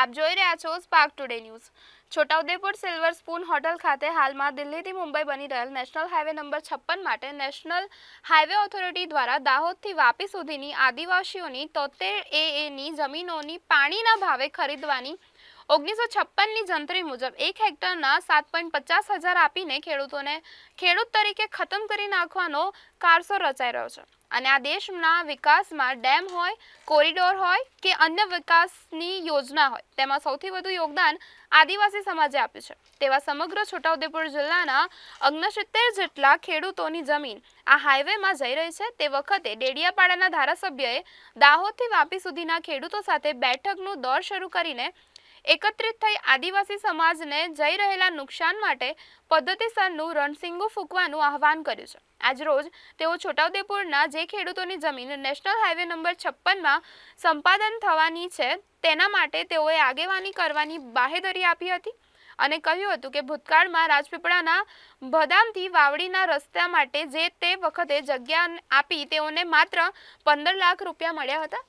आप જોઈ રહ્યા છો spark today news. Chhotaudepur silver spoon hotel ખાતે હાલમાં દિલ્હીથી મુંબઈ બની રહેલ નેશનલ હાઈવે નંબર 56 માટે નેશનલ હાઈવે ઓથોરિટી દ્વારા દાહોદથી વાપી સુધીની આદિવાસીઓની 73 એએ ની જમીનોની પાણીના ભાવે ખરીદવાની 1956 ની જંત્રી મુજબ 1 હેક્ટરના 7,50,000 આપીને ખેડૂતોને ખેડૂત તરીકે ખતમ કરી નાખવાનો કારસો રચાઈ રહ્યો છે અને આ દેશના વિકાસમાં ડેમ હોય, કોરિડોર હોય કે અન્ય વિકાસની યોજના હોય તેમાં સૌથી વધુ યોગદાન આદિવાસી સમાજે આપ્યું છે। તેવા સમગ્ર છોટાઉદેપુર જિલ્લાના 69 જેટલા ખેડૂતોની જમીન આ હાઈવેમાં જઈ રહી છે। તે વખતે ડેડિયાપાડાના ધારાસભ્યએ દાહોદથી વાપી સુધીના ખેડૂતો સાથે બેઠકનો દોર શરૂ કરીને एकत्रित थई आदिवासी समाज ने जई रहेला नुकसान माटे पद्धतिसरनु रणसिंगो फूंकवानुं आह्वान कर्युं छे। आज रोज तेओ छोटाउदेपुरना जे खेडूतोनी जमीन नेशनल हाईवे नंबर 56 मां संपादन थवानी छे तेना माटे तेओए आगेवानी करवानी बाहेधरी आपी हती અને કહ્યું હતું કે ભૂતકાળમાં રાજપીપળાના ભદામથી વાવડીના રસ્તા માટે જે તે વખતે જગ્યા આપી તેઓને માત્ર 15 લાખ રૂપિયા મળ્યા હતા,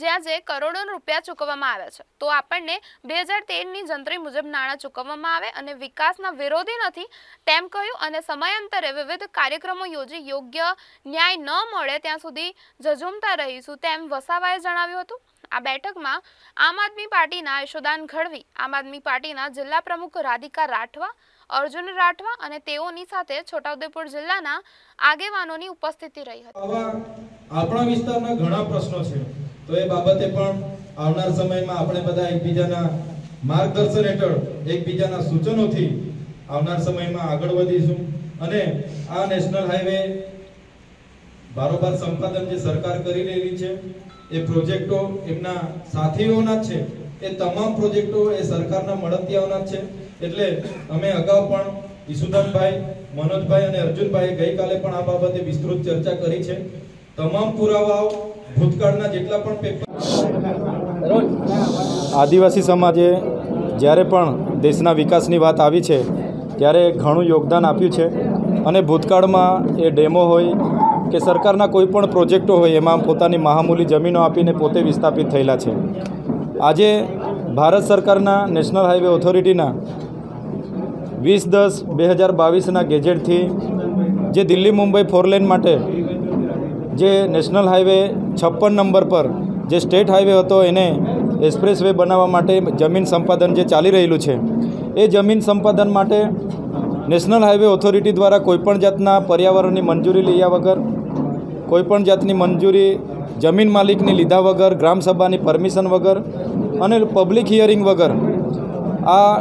ज्याजे करोड़ों रुपया चूकववामां आव्या छे। तो आपणे 2013 नी जंतरी मुजब नाणां चूकववामां आवे अने विकासना विरोधी नथी तेम कह्युं अने समयांतरे विविध कार्यक्रमों योजी योग्य न्याय न मळे त्यां सुधी झझूमता रहीशुं तेम वसावाए जणाव्युं हतुं। आ बैठकमां आम आदमी पार्टीना यशोदान घड़वी, आम आदमी पार्टीना जिल्ला प्रमुख राधिका राठवा, अर्जुन राठवा अने तेओनी साथे छोटाउदेपुर जिल्लाना आगेवानोनी उपस्थिति रही हती। आपणा विस्तारना घणा प्रश्नो छे तो ये बाबते पण आवनार समयमां आपणे बधा एकबीजाना मार्गदर्शन हेठळ एकबीजाना सूचनोथी आवनार समयमां आगळ वधीशुं अने आ नेशनल हाईवे बारोबार संपादन जे सरकार करी रही छे ए प्रोजेक्टो एमना साथीओना छे ए तमाम प्रोजेक्टो ए सरकारना मदतियाओना छे। एटले अमे अगाऊ पण ईसुदानभाई, मनोजभाई अने अर्जुनभाई गई काले पण आ बाबते विस्तृत चर्चा करी छे। तमाम पुरावाओ आदिवासी समाजे જ્યારે પણ દેશના વિકાસની વાત આવી છે ત્યારે ઘણું યોગદાન આપ્યું છે અને ભૂતકાળમાં એ ડેમો હોય કે સરકારના કોઈપણ પ્રોજેક્ટો હોય એમાં પોતાની મહામૂલી જમીનો આપીને પોતે વિસ્થાપિત થયેલા છે। આજે ભારત સરકારના નેશનલ હાઈવે ઓથોરિટીના 20/10/2022ના ગેજેટથી જે દિલ્હી મુંબઈ ફોરલેન માટે જે નેશનલ હાઈવે 56 નંબર પર જે સ્ટેટ હાઈવે હતો એને એક્સપ્રેસ વે બનાવવા માટે જમીન સંપાદન જે ચાલી રહેલું છે એ જમીન સંપાદન માટે નેશનલ હાઈવે ઓથોરિટી દ્વારા કોઈપણ જાતના પર્યાવરણની મંજૂરી લીધા વગર, કોઈપણ જાતની મંજૂરી જમીન માલિકની લીધા વગર, ગ્રામસભાની પરમિશન વગર અને પબ્લિક હિયરિંગ વગર આ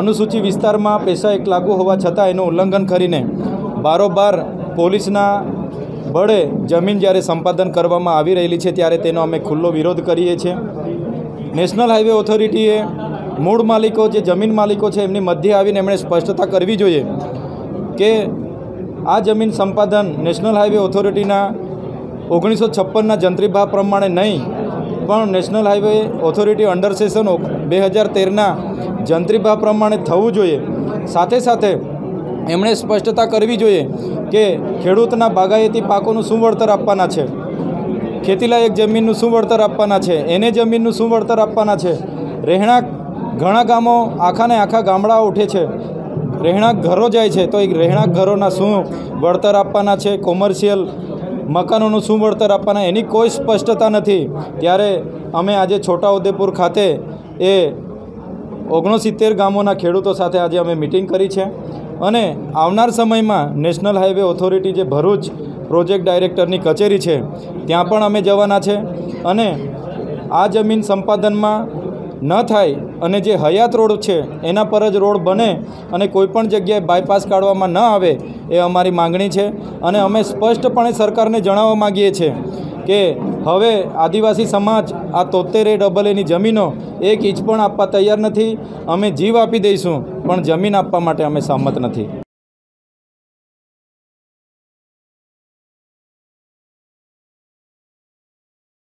અનુસૂચિત વિસ્તારમાં પેશા એક લાગુ હોવા છતાં એનું ઉલ્લંઘન કરીને બારોબાર પોલીસના બળે જમીન જ્યારે સંપાદન કરવામાં આવી રહેલી છે ત્યારે તેનો અમે ખુલ્લો વિરોધ કરીએ છીએ। નેશનલ હાઈવે ઓથોરિટીએ મૂળ માલિકો જે જમીન માલિકો છે એમની મધ્યે આવીને એમણે સ્પષ્ટતા કરવી જોઈએ કે આ જમીન સંપાદન નેશનલ હાઈવે ઓથોરિટીના 1956ના જંત્રીભાવ પ્રમાણે નહીં પણ national highway authority under session 2013ના જંત્રીભાવ પ્રમાણે થવું જોઈએ। સાથે સાથે એમણે સ્પષ્ટતા કરવી જોઈએ કે ખેડૂતના બાગાયતી પાકોનું શું વળતર આપવાના છે, ખેતીલાયક જમીનનું શું વળતર આપવાના છે, એને જમીનનું શું વળતર આપવાના છે। રહેણાંક ઘણા ગામો આખાને આખા ગામડાઓ ઉઠે છે, રહેણાંક ઘરો જાય છે તો એ રહેણાંક ઘરોના શું વળતર આપવાના છે, કોમર્શિયલ મકાનોનું શું વળતર આપવાના એની કોઈ સ્પષ્ટતા નથી। ત્યારે અમે આજે છોટાઉદેપુર ખાતે એ 69 ગામોના ખેડૂતો સાથે આજે અમે મિટિંગ કરી છે અને આવનાર સમયમાં નેશનલ હાઈવે ઓથોરિટી જે ભરૂચ પ્રોજેક્ટ ડાયરેક્ટરની કચેરી છે ત્યાં પણ અમે જવાના છે અને આ જમીન સંપાદનમાં ન થાય અને જે હયાત રોડ છે એના પર જ રોડ બને અને કોઈપણ જગ્યાએ બાયપાસ કાઢવામાં ન આવે એ અમારી માગણી છે અને અમે સ્પષ્ટપણે સરકારને જણાવવા માગીએ છીએ કે હવે આદિવાસી સમાજ આ 73AA ની જમીનો એક ઇંચ પણ આપવા તૈયાર નથી। અમે જીવ આપી દઈશું પણ જમીન આપવા માટે અમે સહમત નથી।